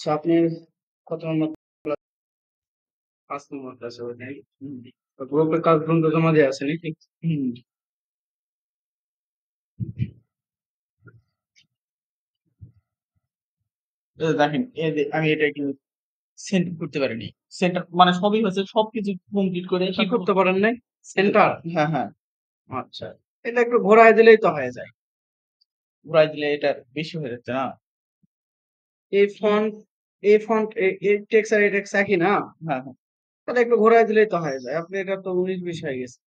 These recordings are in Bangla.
আচ্ছা, আপনি কত নম্বর class? 5 নম্বর ক্লাসে ওঠেন। গ্রুপের কাজ পর্যন্ত জমা দেওয়া আছে নাকি? হুম। এই যে দেখেন, আমি এটা কিন্তু সেন্ড করতে পারিনি। সেন্টার মানে সবই হয়েছে, সবকিছু কমপ্লিট করে কি করতে পারেন নাই সেন্টার? হ্যাঁ হ্যাঁ, আচ্ছা, এটা একটু ঘোরায় দিলেই তো হয়ে যায়। ঘুরাই দিলে এটা বেশি হয়ে যাচ্ছে না? এই ফন্ট এই ফন্ট এই টেক্স আর এই টেক্স একই না, হ্যাঁ হ্যাঁ। তাহলে একটু ঘোরায় দিলেই তো হয়ে যায়। আপনি এটা তো 19-20 হয়ে গেছে।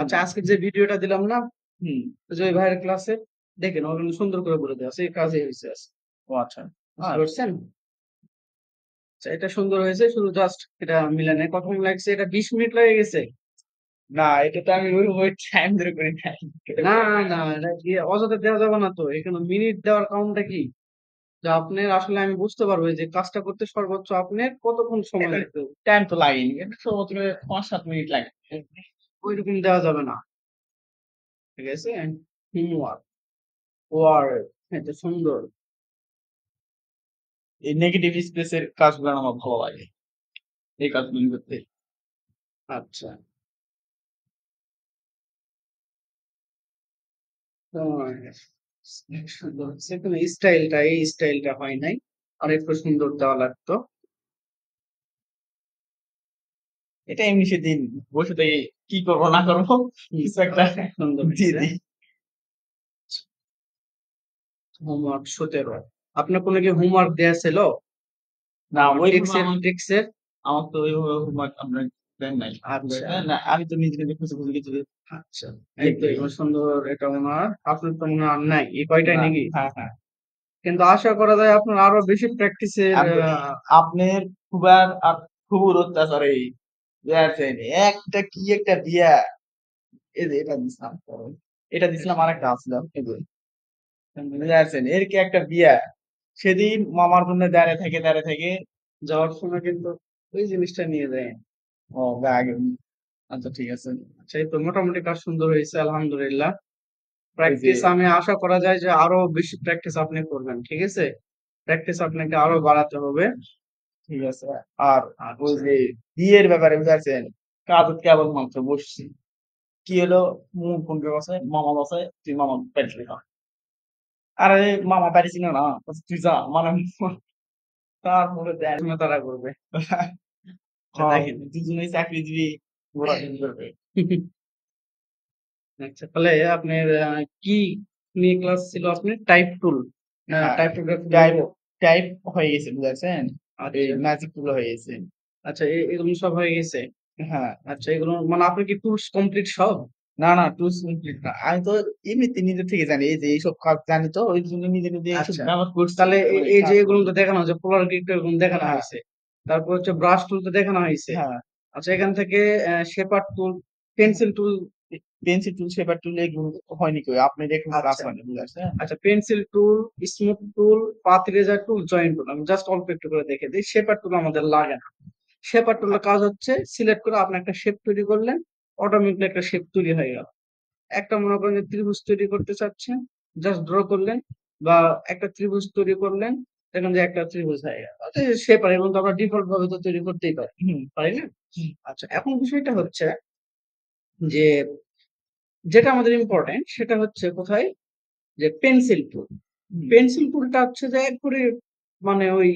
আচ্ছা, আজকে যে ভিডিওটা দিলাম না, হুম, যে ওই ভাইয়ের ক্লাসে দেখেন ওর সুন্দর করে বলে দেওয়া আছে, এই কাজে হয়েছে আছে। ও আচ্ছা, বুঝতে পারছেন? আচ্ছা, এটা সুন্দর হয়েছে, শুধু জাস্ট এটা মিলে নেই। কত লাগছে? এটা 20 মিনিট লেগে গেছে। না, এটা তো আমি ওই টাইম ধরে করি নাই। না না, এটা অযথা দেওয়া যাবে না তো। এখানে মিনিট দেওয়ার কারণটা কি, যে আপনার আসলে আমি বুঝতে পারবো যে কাজটা করতে সর্বোচ্চ আপনার কতক্ষণ সময় লাগবে। টাইম তো লাগেনি, এটা তো 5-7 মিনিট লাগে, ওইরকম দেওয়া যাবে না। ঠিক আছে? হোমওয়ার্ক ওয়ার্ড, এটা সুন্দর। এই নেগেটিভ স্পেসের কাজগুলো আমার ভালো লাগে, এই কাজগুলো করতে। আচ্ছা, সুন্দর। সেখানে স্টাইলটা, এই স্টাইলটা হয় নাই, আর একটু সুন্দর দেওয়া লাগতো। এটা এমনি সেদিন বসে থেকে কি করবো না করবো কিছু একটা সুন্দর দিয়ে দিই। হোমওয়ার্ক 17। আপনার কোনো কি হোমওয়ার্ক দেয়া ছিল? না, ওই টেক্সের আমার তো ওইভাবে হোমওয়ার্ক আপনার দেন নাই। আচ্ছা, না, আমি তো নিজে নিজে খুঁজে খুঁজে কিছু আচ্ছা, এই তো এবার সুন্দর। এটা ওনার আপনার তো মনে হয় আর নাই এই কয়টাই নাকি? হ্যাঁ হ্যাঁ, কিন্তু আশা করা যায় আপনার আরো বেশি প্র্যাকটিসের। আপনার খুব আর খুব অত্যাচার এই বিয়ার চাইনি। একটা কি একটা বিয়া, এই যে এটা দিছিলাম, এটা দিছিলাম, আর একটা আসলাম, এগুলো বুঝতে এর কি একটা বিয়া। সেদিন মামার জন্য দাঁড়িয়ে থেকে যাওয়ার সময় কিন্তু ওই জিনিসটা নিয়ে যায়। ও ব্যাগ। আচ্ছা, ঠিক আছে। আচ্ছা, এই তো মোটামুটি কাজ সুন্দর হয়েছে, আলহামদুলিল্লাহ। প্র্যাকটিস আমি আশা করা যায় যে আরো বেশি প্র্যাকটিস আপনি করবেন। ঠিক আছে? প্র্যাকটিস আপনাকে আরো বাড়াতে হবে। ঠিক আছে। আর ওই যে বিয়ের ব্যাপারে বুঝাচ্ছেন, কাজ কেবল মাত্র বসছি, কি হলো মুখ কোন বাসায়, মামা বাসায়, তুই মামা বাড়িতে খা। আরে মামা বাড়ি ছিল না, তুই যা, মানে তারপরে তারা করবে। দেখেন, দুজনেই চাকরিজীবী, ঘোরাঘুরি করবে। আচ্ছা, তাহলে আপনার কি নিয়ে ক্লাস ছিল? আপনি type tool, type tool type type হয়ে গেছে বুঝাচ্ছেন, আর এই ম্যাজিক টুল হয়ে গেছে। আচ্ছা, এগুলো সব হয়ে গেছে। হ্যাঁ। আচ্ছা, এগুলো মানে আপনার কি টুলস কমপ্লিট সব? না না, টুলস কমপ্লিট না, আমি তো এমনিতে নিজে থেকে জানি, এই যে এইসব কাজ জানি, তো ওই জন্য নিজে নিজে এইসব ব্যবহার করছি। তাহলে এই যে এগুলো তো দেখানো হচ্ছে, পোলার গ্রিড এরকম দেখানো হয়েছে, তারপর হচ্ছে ব্রাশ টুল তো দেখানো হয়েছে। হ্যাঁ। আচ্ছা, এখান থেকে shaper tool, pencil tool, shaper tool এগুলো হয়নি কেউ, আপনি দেখুন কাজ হয়নি বুঝতে। আচ্ছা, পেন্সিল টুল, স্মুথ টুল, পাত রেজার টুল, জয়েন্ট টুল, আমি জাস্ট অল্প একটু করে দেখে দিই। শেপার টুল আমাদের লাগে না। শেপার টুলের কাজ হচ্ছে সিলেক্ট করে আপনি একটা শেপ তৈরি করলেন, অটোমেটিকলি একটা শেপ তৈরি হয়ে গেল। একটা মনে করেন যে ত্রিভুজ তৈরি করতে চাচ্ছেন, জাস্ট ড্র করলেন বা একটা ত্রিভুজ তৈরি করলেন, দেখেন যে একটা ত্রিভুজ হয়ে গেল। সে পারে, এবং আমরা ডিফল্ট ভাবে তো তৈরি করতেই পারি, পারি না? আচ্ছা, এখন বিষয়টা হচ্ছে যে যেটা আমাদের ইম্পর্টেন্ট সেটা হচ্ছে কোথায়, যে পেন্সিল টুল। পেন্সিল টুলটা হচ্ছে যে একবারে মানে ওই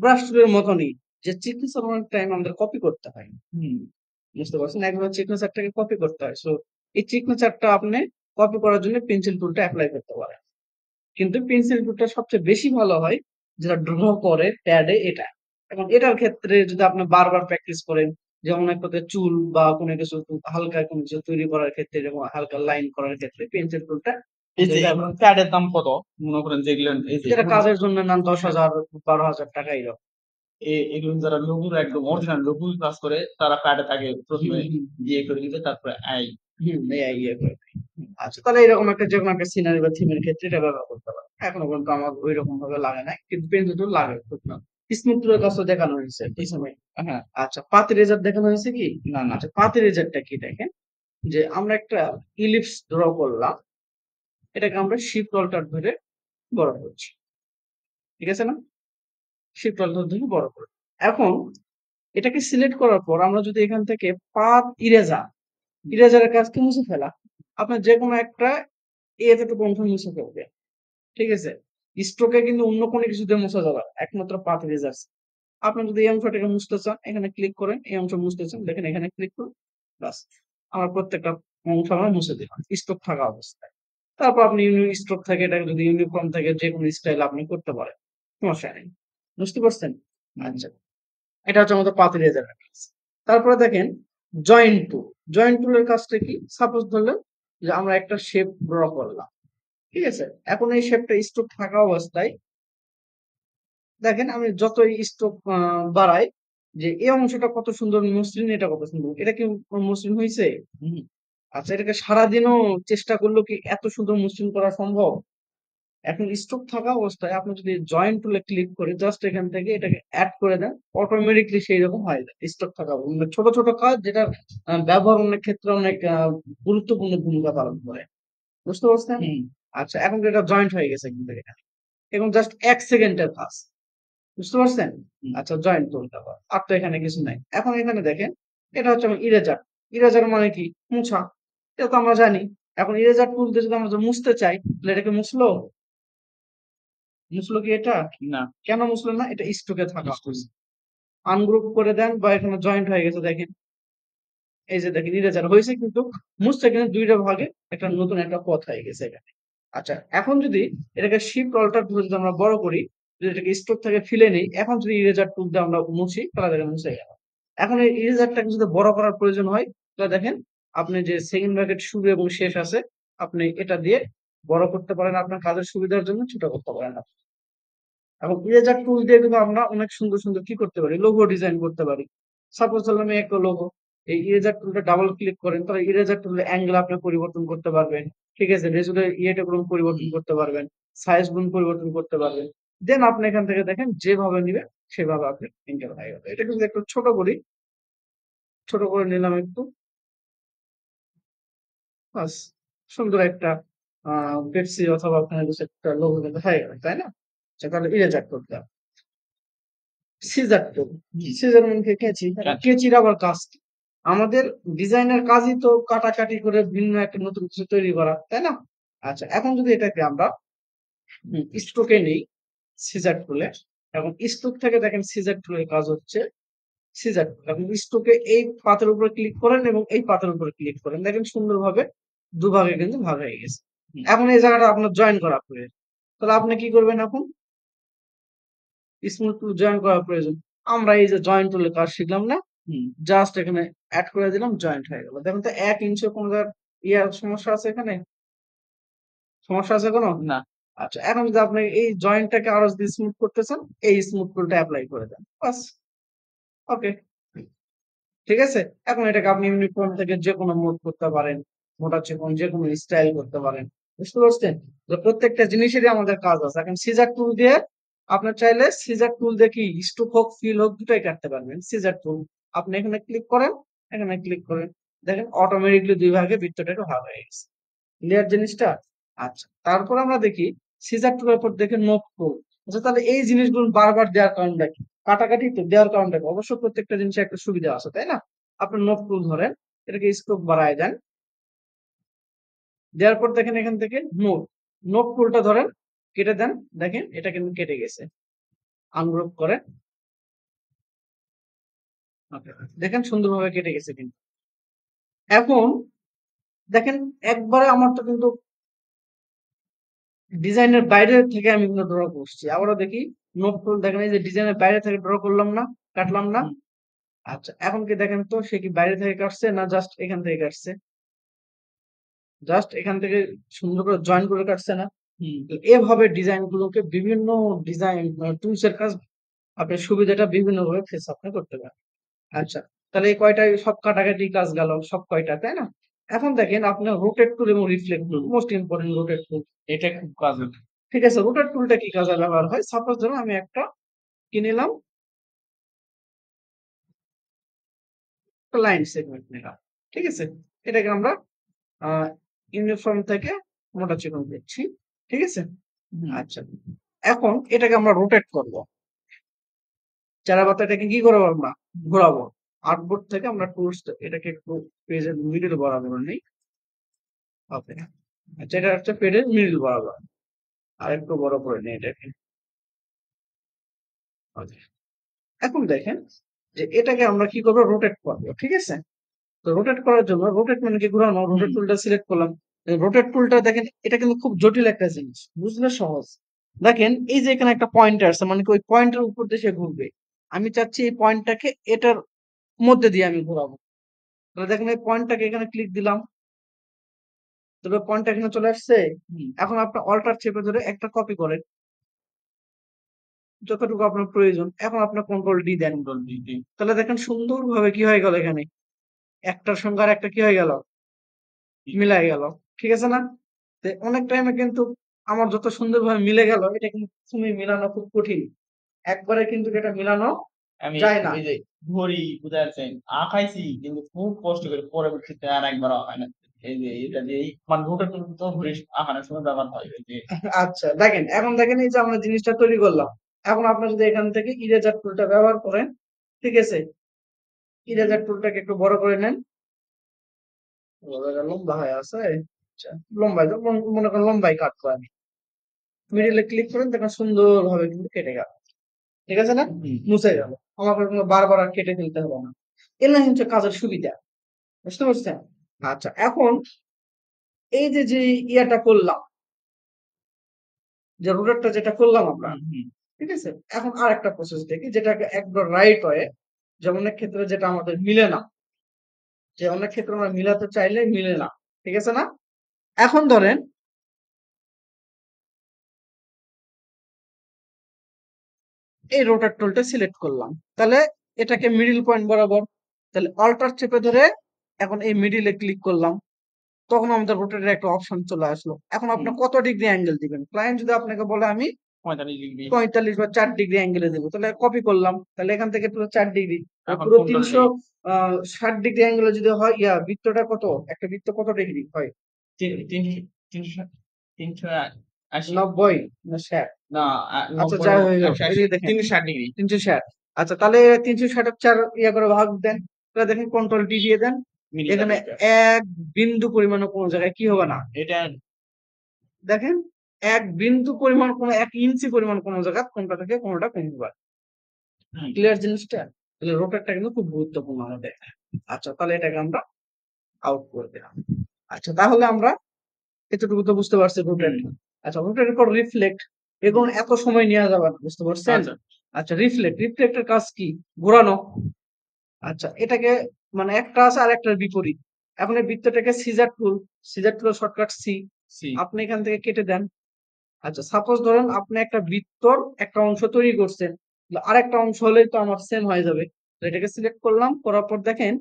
ব্রাশ টুলের মতনই, যে চিকিৎসার টাইম আমাদের কপি করতে হয়। বুঝতে পারছেন? একবার চিকনেচারটাকে কপি করতে হয়। সো এই চিকনেচারটা আপনি কপি করার জন্য পেন্সিল টুলটা অ্যাপ্লাই করতে পারেন, কিন্তু পেন্সিল টুলটা সবচেয়ে বেশি ভালো হয় যেটা ড্র করে প্যাডে। এটা এবং এটার ক্ষেত্রে যদি আপনি বারবার প্র্যাকটিস করেন, যেমন এক কথায় চুল বা কোনো কিছু হালকা কোনো কিছু তৈরি করার ক্ষেত্রে, যেমন হালকা লাইন করার ক্ষেত্রে পেন্সিল টুলটা। প্যাডের দাম কত মনে করেন? যেগুলো যেটা কাজের জন্য নেন 10,000-12,000 টাকা এরকম। এগুলো যারা লঘুর একদম অরিজিনাল লঘুর কাজ করে তারা প্যাডে থাকে প্রথমে ইয়ে করে দিতে, তারপরে আই আই ইয়ে করে। আচ্ছা, তাহলে এরকম একটা যে কোনো একটা সিনারি বা থিমের ক্ষেত্রে এটা ব্যবহার করতে পারে। এখনো পর্যন্ত আমার ওই রকম ভাবে লাগে না, কিন্তু পেন্সিল টুল লাগে। স্মুথের কাছে দেখানো হয়েছে এই সময়। হ্যাঁ। আচ্ছা, পাতি রেজার দেখানো হয়েছে কি? না না। আচ্ছা, পাতি রেজারটা কি দেখেন, যে আমরা একটা ইলিপস ড্র করলাম, এটাকে আমরা শিফট অল্টার ধরে বড় করছি। ঠিক আছে না? সেই প্রান্তটা থেকে বড় করে। এখন এটাকে সিলেক্ট করার পর আমরা যদি এখান থেকে পাথ ইরেজার, ইরেজারের কাজ কি মুছে ফেলা, আপনার যে কোনো একটা এতে তো কনফার্ম মুছে ফেলবে, ঠিক আছে। স্ট্রোকে কিন্তু অন্য কোনো কিছু দিয়ে মোছা যাবে, একমাত্র পাথ ইরেজার। আপনি যদি এই অংশটাকে মুছতে চান, এখানে ক্লিক করেন, এই অংশ মুছতে চান, দেখেন এখানে ক্লিক করুন, বাস আমার প্রত্যেকটা অংশ আমরা মুছে দিলাম স্ট্রোক থাকা অবস্থায়। তারপর আপনি স্ট্রোক থেকে এটা যদি ইউনিফর্ম থেকে যে কোনো স্টাইল আপনি করতে পারেন, সমস্যা নেই। বুঝতে পারছেন? আচ্ছা, এটা হচ্ছে আমাদের পাথ ইরেজারের কাজ। তারপরে দেখেন জয়েন্ট টুল। জয়েন্ট টুলের কাজটা কি? সাপোজ ধরলেন যে আমরা একটা শেপ ড্র করলাম, ঠিক আছে। এখন এই শেপটা স্ট্রোক থাকা অবস্থায় দেখেন আমি যতই স্ট্রোক বাড়াই, যে এই অংশটা কত সুন্দর মসৃণ, এটা কত সুন্দর, এটা কি মসৃণ হয়েছে? আচ্ছা, এটাকে সারাদিনও চেষ্টা করলো কি এত সুন্দর মসৃণ করা সম্ভব? এখন স্ট্রোক থাকা অবস্থায় আপনি যদি জয়েন্ট টুলে ক্লিক করে জাস্ট এখান থেকে এটাকে অ্যাড করে দেন, অটোমেটিকলি সেই রকম হয় যায়। স্ট্রোক থাকা ছোট ছোট কাজ যেটা ব্যবহার অনেক ক্ষেত্রে অনেক গুরুত্বপূর্ণ ভূমিকা পালন করে। বুঝতে পারছেন? আচ্ছা, এখন এটা জয়েন্ট হয়ে গেছে কিন্তু, এটা এবং জাস্ট 1 সেকেন্ডের কাজ। বুঝতে পারছেন? আচ্ছা, জয়েন্ট টুলটা আর তো এখানে কিছু নাই। এখন এখানে দেখেন এটা হচ্ছে ইরেজার। ইরেজার মানে কি? মুছা, এটা তো আমরা জানি। এখন ইরেজার টুল দিয়ে যদি আমরা মুছতে চাই, এটাকে মুছলো মুছলো কি? এটা না। কেন মুছলো না? এটা স্ট্রোকে থাকা, আনগ্রুপ করে দেন বা এখানে জয়েন্ট হয়ে গেছে। দেখেন এই যে দেখেন ইরেজার হয়েছে কিন্তু মুছতে কিন্তু দুইটা ভাগে একটা নতুন একটা পথ হয়ে গেছে এখানে। আচ্ছা, এখন যদি এটাকে শিফট অল্টার ধরে যদি আমরা বড় করি, যদি এটাকে স্ট্রোক থেকে ফিলে নেই, এখন যদি ইরেজার টুল দিয়ে আমরা মুছি, তাহলে দেখেন মুছে গেল। এখন এই ইরেজারটাকে যদি বড় করার প্রয়োজন হয়, তাহলে দেখেন আপনি যে সেকেন্ড ব্র্যাকেট শুরু এবং শেষ আছে, আপনি এটা দিয়ে বড় করতে পারেন আপনার কাজের সুবিধার জন্য, ছোট করতে পারেন আপনি। এবং ইরেজার টুল দিয়ে কিন্তু আমরা অনেক সুন্দর সুন্দর কি করতে পারি, লোগো ডিজাইন করতে পারি। সাপোজ ধরলাম আমি একটা লোগো, এই ইরেজার টুলটা ডাবল ক্লিক করেন, তাহলে ইরেজার টুলের অ্যাঙ্গেল আপনি পরিবর্তন করতে পারবেন, ঠিক আছে। রেজুলের ইয়েটা গুলো পরিবর্তন করতে পারবেন, সাইজ গুলো পরিবর্তন করতে পারবেন। দেন আপনি এখান থেকে দেখেন যেভাবে নিবেন সেভাবে আপনি অ্যাঙ্গেল হয়ে গেল। এটা কিন্তু একটু ছোট করি, ছোট করে নিলাম একটু, বাস সুন্দর একটা পেপসি অথবা আপনার একটা লোগো কিন্তু হয়ে গেল, তাই না? তাহলে eraser tool. Scissor tool, scissor মানে কেচি। কেচির আবার কাজ কি? আমাদের ডিজাইনের কাজই তো কাটাকাটি করে ভিন্ন একটা নতুন কিছু তৈরি করা, তাই না? আচ্ছা, এখন যদি এটাকে আমরা স্ট্রোকে নেই সিজার টুলে, এখন স্ট্রোক থেকে দেখেন সিজার টুলের কাজ হচ্ছে সিজার টুল। এখন স্ট্রোকে এই পাতের উপরে ক্লিক করেন এবং এই পাতের উপরে ক্লিক করেন, দেখেন সুন্দরভাবে দুভাগে কিন্তু ভাগ হয়ে গেছে। এখন এই জায়গাটা আপনার জয়েন করা প্রয়োজন, তাহলে আপনি কি করবেন? এখন স্মুথ টুল জয়েন করা প্রয়োজন। আমরা এই যে জয়েন্ট টুলের কাজ শিখলাম না, জাস্ট এখানে অ্যাড করে দিলাম, জয়েন্ট হয়ে গেল। দেখুন তো 1 ইঞ্চে কোনো সমস্যা আছে? এখানে সমস্যা আছে কোনো? না। আচ্ছা, এখন যদি আপনি এই জয়েন্টটাকে আরো যদি স্মুথ করতে চান, এই স্মুথ টুলটা অ্যাপ্লাই করে দেন, বাস ওকে, ঠিক আছে। এখন এটাকে আপনি ইউনিফর্ম থেকে যে কোনো মোড করতে পারেন, মোটা চেকন যে কোনো স্টাইল করতে পারেন। বুঝতে পারছেন? প্রত্যেকটা জিনিসেরই আমাদের কাজ আছে। এখন সিজার টুল দিয়ে আপনার চাইলে সিজার টুল দিয়ে কি স্ট্রোক হোক ফিল হোক দুটাই কাটতে পারবেন। সিজার টুল আপনি এখানে ক্লিক করেন, এখানে ক্লিক করেন, দেখেন অটোমেটিকলি দুই ভাগে বৃত্তটাকে ভাগ হয়ে গেছে, ক্লিয়ার জিনিসটা। আচ্ছা, তারপর আমরা দেখি সিজার টুলের পর দেখেন নোট টুল। আচ্ছা, তাহলে এই জিনিসগুলো বারবার দেওয়ার কারণটা কি? কাটাকাটি তো দেওয়ার কারণটা কি? অবশ্য প্রত্যেকটা জিনিসে একটা সুবিধা আছে, তাই না? আপনি নোট টুল ধরেন, এটাকে স্ট্রোক বাড়ায় দেন, দেওয়ার পর দেখেন এখান থেকে নোট, নোট টুলটা ধরেন, কেটে দেন, দেখেন এটা কিন্তু কেটে গেছে। আনগ্রুপ করেন, দেখেন সুন্দরভাবে কেটে গেছে কিন্তু। এখন দেখেন একবারে আমার তো কিন্তু ডিজাইনের বাইরে থেকে আমি কিন্তু ড্র করছি। আবারও দেখি নোট টুল, দেখেন এই যে ডিজাইনের বাইরে থেকে ড্র করলাম না, কাটলাম না। আচ্ছা, এখন কি দেখেন তো সে কি বাইরে থেকে কাটছে না জাস্ট এখান থেকে কাটছে? জাস্ট এখান থেকে সুন্দর করে জয়েন করে কাটছে না। এভাবে ডিজাইন গুলোকে বিভিন্ন ডিজাইন টুলস এর কাজ আপনি সুবিধাটা বিভিন্ন ভাবে ফেস আপনি করতে পারেন। আচ্ছা, তাহলে এই কয়টা সব কাটাকাটি কাজ গেল সব কয়টা, তাই না? এখন দেখেন আপনার রোটেট টুল এবং reflect tool, most important rotate tool, এটা খুব কাজে, ঠিক আছে। রোটেট টুলটা কি কাজে ব্যবহার হয়? সাপোজ ধরুন আমি একটা কিনেলাম, লাইন সেগমেন্ট নিলাম, ঠিক আছে। এটাকে আমরা ইউনিফর্ম থেকে মোটা চিকন দিচ্ছি, ঠিক আছে। আচ্ছা, এখন এটাকে আমরা রোটেট করব। চারা পাতাটাকে কি করবো, আমরা ঘোরাবো আর্টবোর্ড থেকে, আমরা টুলস এটাকে একটু পেজের মিডল বরাবর নেই। ওকে, আচ্ছা এটা হচ্ছে পেজের মিডল বরাবর, আর একটু বড় করে নিই এটাকে। ওকে, এখন দেখেন যে এটাকে আমরা কি করবো, রোটেট করবো। ঠিক আছে, তো রোটেট করার জন্য, রোটেট মানে কি ঘোরানো, রোটেট টুলটা সিলেক্ট করলাম। রোটেট টুলটা দেখেন এটা কিন্তু খুব জটিল একটা জিনিস, বুঝলে সহজ। দেখেন এই যে এখানে একটা পয়েন্টার আছে, মানে কি ওই পয়েন্টের উপর দিয়ে সে ঘুরবে। আমি চাচ্ছি এই পয়েন্টটাকে এটার মধ্যে দিয়ে আমি ঘোরাবো, তাহলে দেখেন এই পয়েন্টটাকে এখানে ক্লিক দিলাম, তবে পয়েন্টটা এখানে চলে আসছে। এখন আপনার অল্টার চেপে ধরে একটা কপি করেন যতটুকু আপনার প্রয়োজন। এখন আপনার কন্ট্রোল ডি দেন, তাহলে দেখেন সুন্দরভাবে কি হয়ে গেল, এখানে একটার সঙ্গে আর একটা কি হয়ে গেল, মিলাই গেল। ঠিক আছে না? তো অনেক টাইমে কিন্তু আমার যত সুন্দরভাবে মিলে গেল, এটা কিন্তু তুমি মিলানো খুব কঠিন, একবারে কিন্তু এটা মিলানো আমি যায় না। এই যে ঘড়ি বুঝাচ্ছেন আঁকাইছি, কিন্তু খুব কষ্ট করে পরবর্তীতে আর একবার আঁকায় না। এই যে এটা যে এই মানে রোটেট তো ঘড়ি আঁকানোর সময় ব্যবহার হয়। আচ্ছা দেখেন, এখন দেখেন এই যে আমরা জিনিসটা তৈরি করলাম। এখন আপনার যদি এখান থেকে ইরেজার টুলটা ব্যবহার করেন, ঠিক আছে, ইরেজার টুলটাকে একটু বড় করে নেন, লম্বা হয়ে আছে, লম্বাই মনে করেন লম্বাই কাটবো আমি, মিডিলে ক্লিক করেন, দেখেন সুন্দর ভাবে কিন্তু কেটে গেল। ঠিক আছে না? মুছে গেল, আমাকে বারবার আর কেটে ফেলতে হবে না। এর হচ্ছে কাজের সুবিধা, বুঝতে পারছেন? আচ্ছা, এখন এই যে যে ইয়াটা করলাম, যে রোডারটা যেটা করলাম আমরা, ঠিক আছে, এখন আর একটা প্রসেস দেখি যেটাকে একবার রাইট হয়। যেমন অনেক ক্ষেত্রে যেটা আমাদের মিলে না, যে অনেক ক্ষেত্রে আমরা মিলাতে চাইলে মিলে না। ঠিক আছে না? এখন ধরেন এই রোটার টুলটা সিলেক্ট করলাম, তাহলে এটাকে মিডিল পয়েন্ট বরাবর, তাহলে অল্টার চেপে ধরে এখন এই মিডিলে ক্লিক করলাম, তখন আমাদের রোটেটের একটা অপশন চলে আসলো। এখন আপনি কত ডিগ্রি অ্যাঙ্গেল দিবেন, ক্লায়েন্ট যদি আপনাকে বলে আমি 45 বা 4 ডিগ্রি অ্যাঙ্গেলে দেবো, তাহলে কপি করলাম, তাহলে এখান থেকে পুরো 4 ডিগ্রি, পুরো 360 ডিগ্রি অ্যাঙ্গেলে যদি হয়, ইয়া বৃত্তটা কত, একটা বৃত্ত কত ডিগ্রি হয়, 360 ডিগ্রি। আচ্ছা, তাহলে 360 4 ইয়া করে ভাগ দেন, তাহলে দেখেন কন্ট্রোল ডি দিয়ে দেন, এখানে এক বিন্দু পরিমাণ কোন জায়গায় কি হবে না। এটা দেখেন এক বিন্দু পরিমাণ কোন, 1 ইঞ্চি পরিমাণ কোন জায়গা কোনটা থেকে কোনটা কমতে পারে। ক্লিয়ার জিনিসটা? তাহলে রোটেটটা কিন্তু খুব গুরুত্বপূর্ণ হবে। আচ্ছা, তাহলে এটাকে আমরা আউট করে দিলাম। আচ্ছা, তাহলে আমরা এতটুকু তো বুঝতে পারছি রোটেট। আচ্ছা, রোটেটের পর রিফ্লেক্ট, এখন এত সময় নেওয়া যাবে না, বুঝতে পারছেন? আচ্ছা, রিফ্লেক্টের কাজ কি, ঘোরানো। আচ্ছা, এটাকে মানে একটা আছে আর একটার বিপরীত। এখন এই বৃত্তটাকে সিজার টুল শর্টকাট সি, আপনি এখান থেকে কেটে দেন। আচ্ছা, সাপোজ ধরেন আপনি একটা বৃত্তর একটা অংশ তৈরি করছেন, আরেকটা অংশ হলেই তো আমার সেম হয়ে যাবে। এটাকে সিলেক্ট করলাম, করার পর দেখেন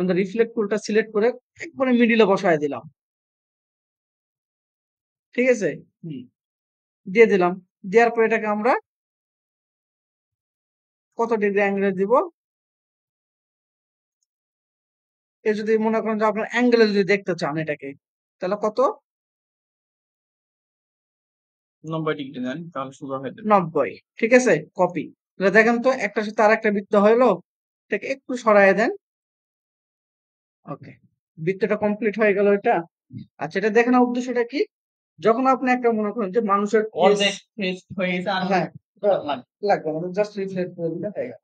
আমাদের রিফ্লেক্ট টুলটা সিলেক্ট করে একবারে মিডিলে বসায় দিলাম। ঠিক আছে, দিয়ে দিলাম। দেওয়ার পর এটাকে আমরা কত ডিগ্রি অ্যাঙ্গেলে দিব, এ যদি মনে করেন যে আপনার অ্যাঙ্গেলে যদি দেখতে চান এটাকে, তাহলে কত, 90 ডিগ্রি দেন, তাহলে সুবিধা হবে। 90। ঠিক আছে, কপি। তাহলে দেখেন তো একটার সাথে আরেকটা বৃত্ত হলো, এটাকে একটু সরায় দেন। ওকে, বৃত্তটা কমপ্লিট হয়ে গেল এটা। আচ্ছা, এটা দেখেন উদ্দেশ্যটা কি, যখন আপনি একটা মনে করেন যে মানুষের অর্ধেক ফেস হয়ে গেছে, আর হ্যাঁ লাগবে না, জাস্ট রিফ্লেক্ট করে দিলে হয়ে গেল।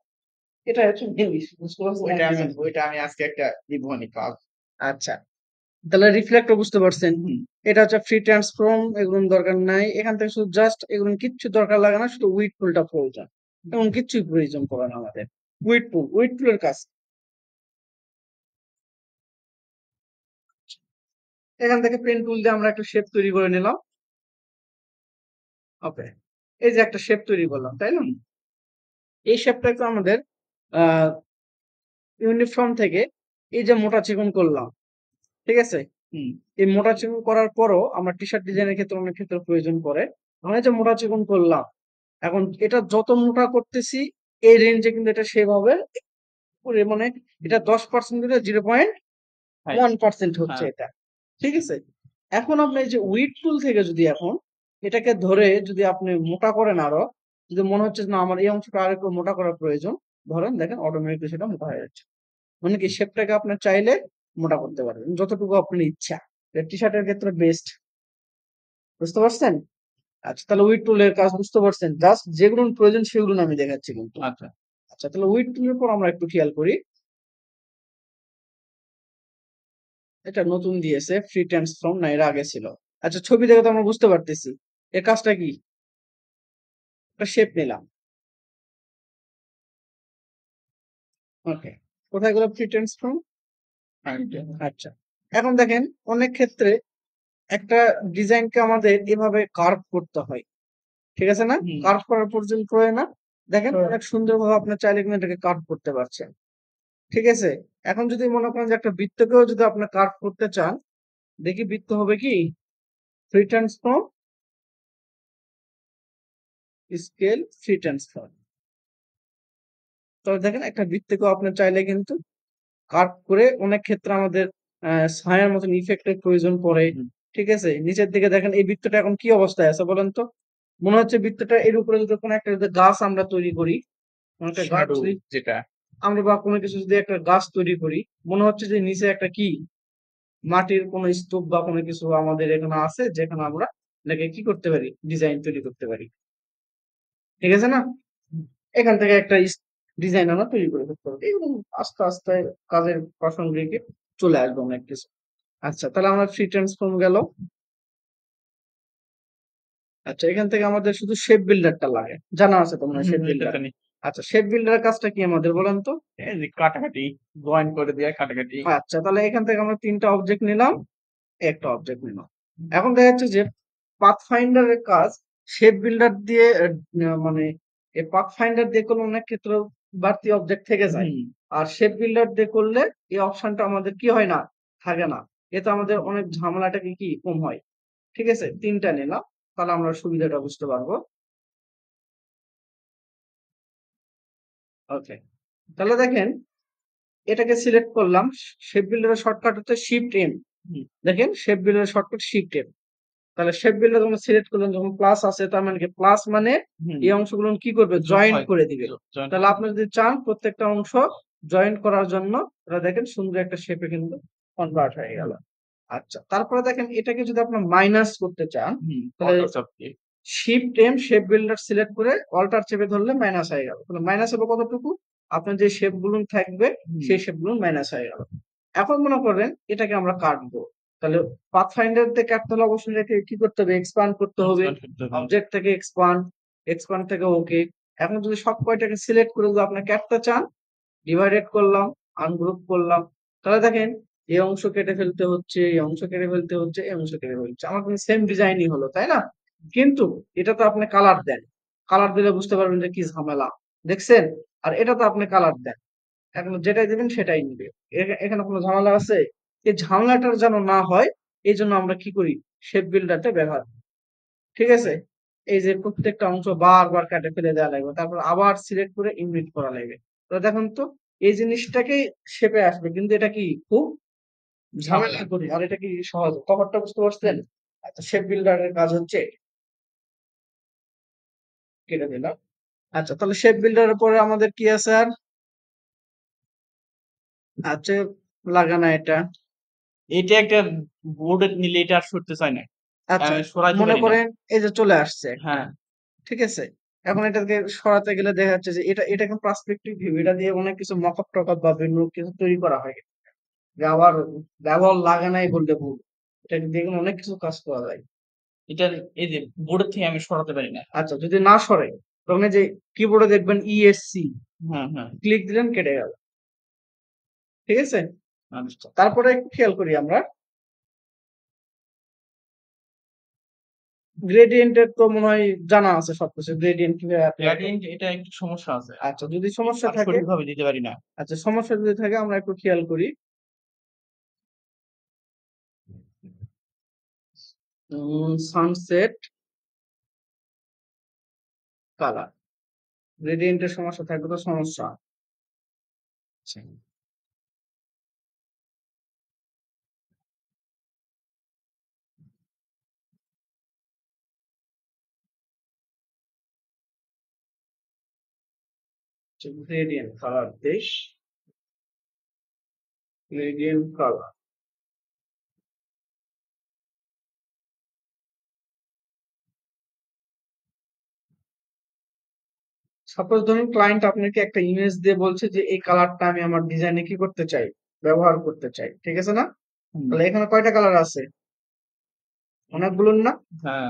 এটা হচ্ছে জিনিস, বুঝতে পারছেন? ওইটা আমি আজকে একটা জীবনী পাব। আচ্ছা, তাহলে রিফ্লেক্টও বুঝতে পারছেন। এটা হচ্ছে ফ্রি ট্রান্সফর্ম, এগুলো দরকার নাই, এখান থেকে শুধু জাস্ট এগুলো কিচ্ছু দরকার লাগে না, শুধু উইড টুলটা প্রয়োজন, এমন কিচ্ছুই প্রয়োজন পড়ে না আমাদের। উইড টুলের কাজ, এখান থেকে পেন টুল দিয়ে আমরা একটা শেপ তৈরি করে নিলাম। ওকে, এই যে একটা শেপ তৈরি করলাম, তাই না? এই শেপটাকে আমাদের ইউনিফর্ম থেকে এই যে মোটা চিকন করলাম, ঠিক আছে, এই মোটা চিকন করার পরও আমার টি শার্ট ডিজাইনের ক্ষেত্রে অনেক ক্ষেত্রে প্রয়োজন পড়ে, মানে যে মোটা চিকন করলাম। এখন এটা যত মোটা করতেছি এই রেঞ্জে কিন্তু এটা সেভ হবে, মানে এটা 10% দিলে 0.1% হচ্ছে এটা। ঠিক আছে, এখন আপনি যে উইড টুল থেকে যদি এখন এটাকে ধরে যদি আপনি মোটা করেন আরো, যদি মনে হচ্ছে না আমার এই অংশটা আর একটু মোটা করা প্রয়োজন, ধরেন দেখেন অটোমেটিকলি সেটা মোটা হয়ে যাচ্ছে। মানে কি শেপটাকে আপনার চাইলে মোটা করতে পারবেন যতটুকু আপনার ইচ্ছা। টি শার্টের ক্ষেত্রে বেস্ট, বুঝতে পারছেন? আচ্ছা, তাহলে উইথ টুলের কাজ বুঝতে পারছেন, জাস্ট যেগুলো প্রয়োজন সেগুলো আমি দেখাচ্ছি কিন্তু। আচ্ছা আচ্ছা, তাহলে উইথ টুলের পর আমরা একটু খেয়াল করি, এটা নতুন দিয়েছে ফ্রি ট্রান্সফর্ম, না এর আগে ছিল। আচ্ছা, ছবি দেখে তো আমরা বুঝতে পারতেছি এর কাজটা কি, একটা শেপ নিলাম। ওকে, কোথায় গেল ফ্রি ট্রান্সফর্ম? আচ্ছা, এখন দেখেন অনেক ক্ষেত্রে একটা ডিজাইনকে আমাদের এভাবে কার্ভ করতে হয়, ঠিক আছে না? কার্ভ করার পর্যন্ত হয় না, দেখেন অনেক সুন্দরভাবে আপনার চাইলে কিন্তু এটাকে কার্ভ করতে পারছেন, ঠিক আছে? এখন যদি মনে করেন যে একটা বৃত্তকেও যদি আপনি কার্ভ করতে চান, দেখি বৃত্ত হবে কি, free transform scale free transform. তাহলে দেখেন একটা বৃত্তকেও আপনি চাইলে কিন্তু কার্ভ করে, অনেক ক্ষেত্রে আমাদের ছায়ার মতন ইফেক্টের প্রয়োজন পড়ে, ঠিক আছে? নিচের দিকে দেখেন এই বৃত্তটা এখন কি অবস্থায় আছে বলেন তো, মনে হচ্ছে বৃত্তটা এর উপরে যদি কোনো একটা যদি গাছ আমরা তৈরি করি, যেটা আমরা বা কোনো কিছু যদি একটা গাছ তৈরি করি, মনে হচ্ছে যে নিচে একটা কি মাটির কোনো স্তূপ বা কোনো কিছু আমাদের এখানে আছে, যেখানে আমরা এটাকে কি করতে পারি, ডিজাইন তৈরি করতে পারি, ঠিক আছে না? এখান থেকে একটা ডিজাইন আমরা তৈরি করে করতে পারি। এগুলো আস্তে আস্তে কাজের প্রসঙ্গে চলে আসবে অনেক কিছু। আচ্ছা, তাহলে আমরা ফ্রি ট্রান্সফর্ম গেল। আচ্ছা, এখান থেকে আমাদের শুধু শেপ বিল্ডারটা লাগে, জানা আছে তো মনে শেপ বিল্ডার। আচ্ছা, শেপ বিল্ডারের কাজটা কি আমাদের বলেন তো, কাটাকাটি জয়েন করে দেয়া, কাটাকাটি। আচ্ছা, তাহলে এখান থেকে আমরা তিনটা অবজেক্ট নিলাম, একটা অবজেক্ট নিলাম। এখন দেখা যাচ্ছে যে পাথফাইন্ডারের কাজ শেপ বিল্ডার দিয়ে, মানে এই পাথফাইন্ডার দিয়ে করলে অনেক ক্ষেত্রে বাড়তি অবজেক্ট থেকে যায়, আর শেপ বিল্ডার দিয়ে করলে এই অপশনটা আমাদের কি হয় না, থাকে না, এতে আমাদের অনেক ঝামেলাটাকে কি কম হয়, ঠিক আছে? তিনটা নিলাম, তাহলে আমরা সুবিধাটা বুঝতে পারবো। ওকে, তাহলে দেখেন এটাকে সিলেক্ট করলাম, শেপ বিল্ডারের শর্টকাট হচ্ছে শিফট এম, দেখেন শেপ বিল্ডারের শর্টকাট শিফট এম। তাহলে শেপ বিল্ডার যখন সিলেক্ট করলেন, যখন প্লাস আছে, তার মানে কি প্লাস মানে এই অংশগুলো কি করবে, জয়েন করে দিবে। তাহলে আপনি যদি চান প্রত্যেকটা অংশ জয়েন করার জন্য, তাহলে দেখেন সুন্দর একটা শেপে কিন্তু কনভার্ট হয়ে গেল। আচ্ছা, তারপরে দেখেন এটাকে যদি আপনি মাইনাস করতে চান, তাহলে shift M shape builder select করে অল্টার চেপে ধরলে মাইনাস হয়ে গেল। তাহলে মাইনাস হবে কতটুকু, আপনার যে শেপগুলো থাকবে সেই শেপগুলো মাইনাস হয়ে গেল। এখন মনে করেন এটাকে আমরা কাটবো, তাহলে পাথফাইন্ডার থেকে কাটতে হলে অবশ্যই এটাকে কি করতে হবে, এক্সপান্ড করতে হবে, অবজেক্ট থেকে এক্সপান্ড, এক্সপান্ড থেকে ওকে। এখন যদি সব কয়টাকে সিলেক্ট করে যদি আপনি কাটতে চান, ডিভাইডেড করলাম, আনগ্রুপ করলাম, তাহলে দেখেন এই অংশ কেটে ফেলতে হচ্ছে, এই অংশ কেটে ফেলতে হচ্ছে, এই অংশ কেটে ফেলছে, আমার কিন্তু সেম ডিজাইনই হলো, তাই না? কিন্তু এটা তো আপনি কালার দেন, কালার দিলে বুঝতে পারবেন যে কি ঝামেলা, দেখছেন? আর এটা তো আপনি কালার দেন, এখন যেটাই দেবেন সেটাই নিবে, এখানে কোনো ঝামেলা আছে? এই ঝামেলাটার যেন না হয় এই জন্য আমরা কি করি, শেপ বিল্ডারটা ব্যবহার, ঠিক আছে? এই যে প্রত্যেকটা অংশ বারবার কাটে ফেলে দেওয়া লাগবে, তারপর আবার সিলেক্ট করে ইউনিট করা লাগবে। তো দেখুন তো এই জিনিসটাকেই শেপে আসবে, কিন্তু এটা কি খুব ঝামেলা করি, আর এটা কি সহজ, খবরটা বুঝতে পারছেন? আচ্ছা, শেপ বিল্ডারের কাজ হচ্ছে, কেটে দিলাম। আচ্ছা, তাহলে শেপ বিল্ডারের পরে আমাদের কি আছে আর? আচ্ছা, লাগানা এটা, এটা একটা বোর্ড নিলে এটা আর সরতে চায় না। আচ্ছা, মনে করেন এই যে চলে আসছে, হ্যাঁ ঠিক আছে। এখন এটাকে সরাতে গেলে দেখা যাচ্ছে যে এটা এটা কিন্তু পার্সপেক্টিভ ভিউ, এটা দিয়ে অনেক কিছু মকআপ টকআপ বা বিভিন্ন কিছু তৈরি করা হয়, আবার ব্যবহার লাগে নাই বলতে ভুল, এটা দেখুন অনেক কিছু কাজ করা যায়। এটা এই যে বোর্ডের থেকে আমি সরাতে পারি না। আচ্ছা, যদি না সরে তখন যে কিবোর্ডে দেখবেন ইএসসি, হ্যাঁ হ্যাঁ, ক্লিক দিলেন কেটে গেল, ঠিক আছে? তারপরে একটু খেয়াল করি আমরা, গ্রেডিয়েন্টের তো মনে হয় জানা আছে সবকিছু, গ্রেডিয়েন্ট এটা একটু সমস্যা আছে। আচ্ছা, যদি সমস্যা থাকে কিভাবে দিতে পারি না। আচ্ছা, সমস্যা যদি থাকে আমরা একটু খেয়াল করি, সানসেট কালার, গ্রেডিয়েন্টের সমস্যা থাকবে তো সমস্যা। gradient color dish, gradient color. Suppose ধরুন ক্লায়েন্ট আপনাকে একটা ইমেজ দিয়ে বলছে যে এই কালারটা আমি আমার ডিজাইনে কি করতে চাই, ব্যবহার করতে চাই, ঠিক আছে না? তাহলে এখানে কয়টা কালার আছে? অনেকগুলো না? হ্যাঁ,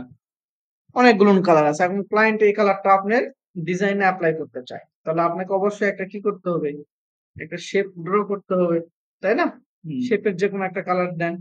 অনেকগুলো কালার আছে। এখন ক্লায়েন্ট এই কালারটা আপনার ডিজাইনে অ্যাপ্লাই করতে চায়, তাহলে আপনাকে অবশ্যই একটা কি করতে হবে, একটা শেপ ড্র করতে হবে, তাই না? শেপের যে কোনো একটা কালার দেন।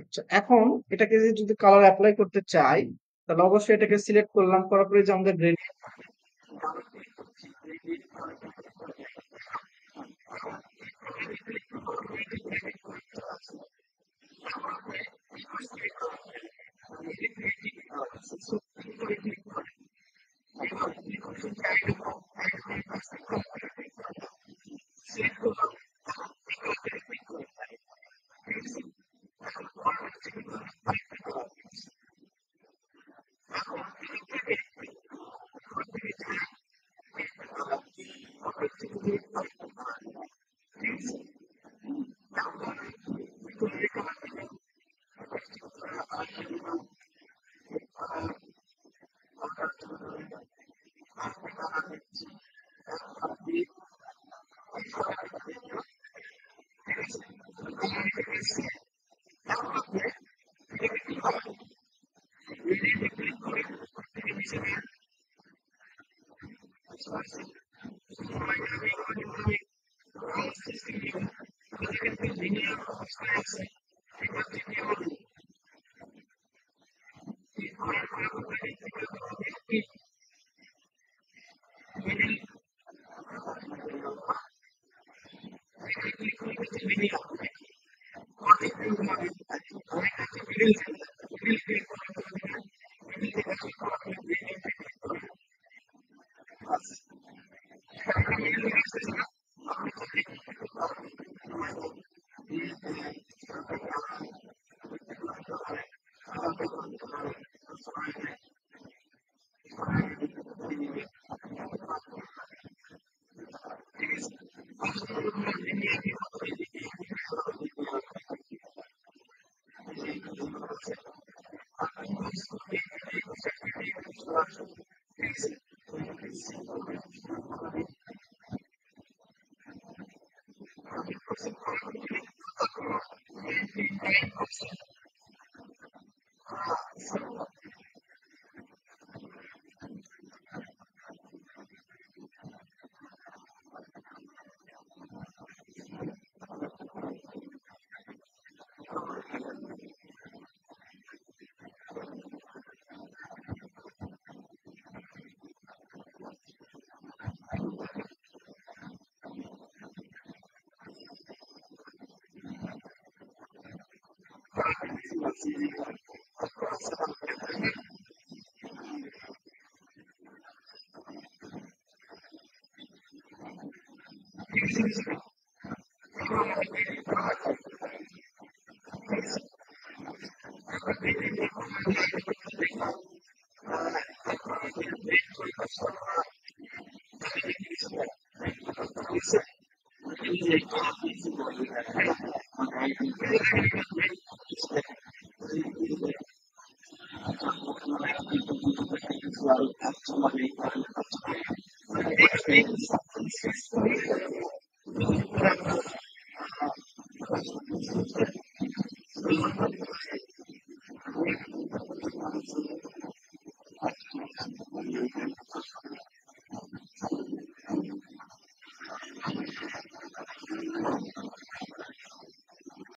আচ্ছা, এখন এটাকে যদি কালার অ্যাপ্লাই করতে চাই তাহলে অবশ্যই এটাকে সিলেক্ট করলাম, করার পরে যে আমাদের গ্রেডিয়েন্ট,